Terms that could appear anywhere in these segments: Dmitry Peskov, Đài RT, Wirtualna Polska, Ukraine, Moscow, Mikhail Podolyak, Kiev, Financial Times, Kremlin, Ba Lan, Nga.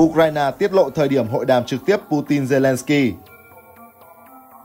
Ukraine tiết lộ thời điểm hội đàm trực tiếp Putin-Zelensky.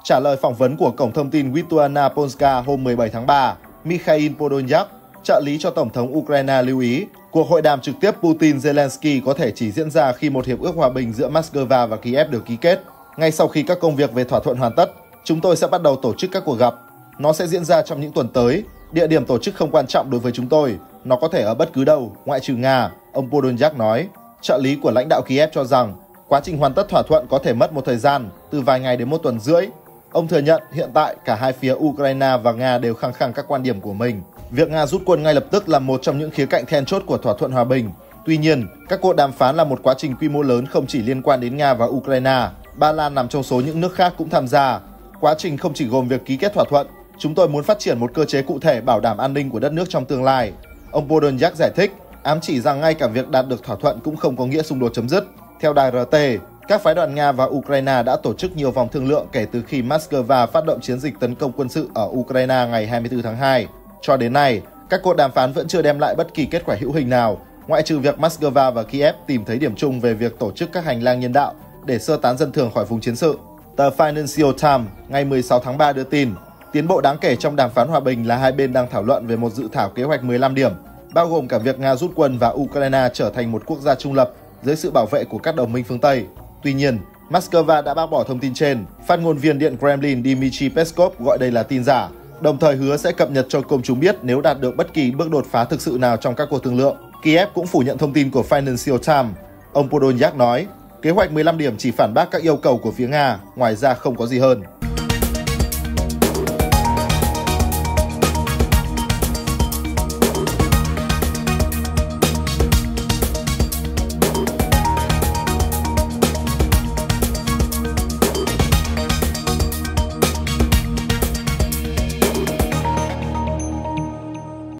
Trả lời phỏng vấn của cổng thông tin Wirtualna Polska hôm 17 tháng 3, Mikhail Podolyak, trợ lý cho Tổng thống Ukraine lưu ý, cuộc hội đàm trực tiếp Putin-Zelensky có thể chỉ diễn ra khi một hiệp ước hòa bình giữa Moscow và Kiev được ký kết. Ngay sau khi các công việc về thỏa thuận hoàn tất, chúng tôi sẽ bắt đầu tổ chức các cuộc gặp. Nó sẽ diễn ra trong những tuần tới. Địa điểm tổ chức không quan trọng đối với chúng tôi. Nó có thể ở bất cứ đâu, ngoại trừ Nga, ông Podolyak nói. Trợ lý của lãnh đạo Kiev cho rằng, quá trình hoàn tất thỏa thuận có thể mất một thời gian, từ vài ngày đến một tuần rưỡi. Ông thừa nhận hiện tại cả hai phía Ukraine và Nga đều khăng khăng các quan điểm của mình. Việc Nga rút quân ngay lập tức là một trong những khía cạnh then chốt của thỏa thuận hòa bình. Tuy nhiên, các cuộc đàm phán là một quá trình quy mô lớn không chỉ liên quan đến Nga và Ukraine. Ba Lan nằm trong số những nước khác cũng tham gia. Quá trình không chỉ gồm việc ký kết thỏa thuận, chúng tôi muốn phát triển một cơ chế cụ thể bảo đảm an ninh của đất nước trong tương lai. Ông Podolyak giải thích, ám chỉ rằng ngay cả việc đạt được thỏa thuận cũng không có nghĩa xung đột chấm dứt. Theo Đài RT, các phái đoàn Nga và Ukraine đã tổ chức nhiều vòng thương lượng kể từ khi Moscow phát động chiến dịch tấn công quân sự ở Ukraine ngày 24 tháng 2. Cho đến nay, các cuộc đàm phán vẫn chưa đem lại bất kỳ kết quả hữu hình nào, ngoại trừ việc Moscow và Kiev tìm thấy điểm chung về việc tổ chức các hành lang nhân đạo để sơ tán dân thường khỏi vùng chiến sự. Tờ Financial Times ngày 16 tháng 3 đưa tin, tiến bộ đáng kể trong đàm phán hòa bình là hai bên đang thảo luận về một dự thảo kế hoạch 15 điểm, bao gồm cả việc Nga rút quân và Ukraine trở thành một quốc gia trung lập dưới sự bảo vệ của các đồng minh phương Tây. Tuy nhiên, Moscow đã bác bỏ thông tin trên. Phát ngôn viên Điện Kremlin Dmitry Peskov gọi đây là tin giả, đồng thời hứa sẽ cập nhật cho công chúng biết nếu đạt được bất kỳ bước đột phá thực sự nào trong các cuộc thương lượng. Kiev cũng phủ nhận thông tin của Financial Times. Ông Podolyak nói, kế hoạch 15 điểm chỉ phản bác các yêu cầu của phía Nga, ngoài ra không có gì hơn.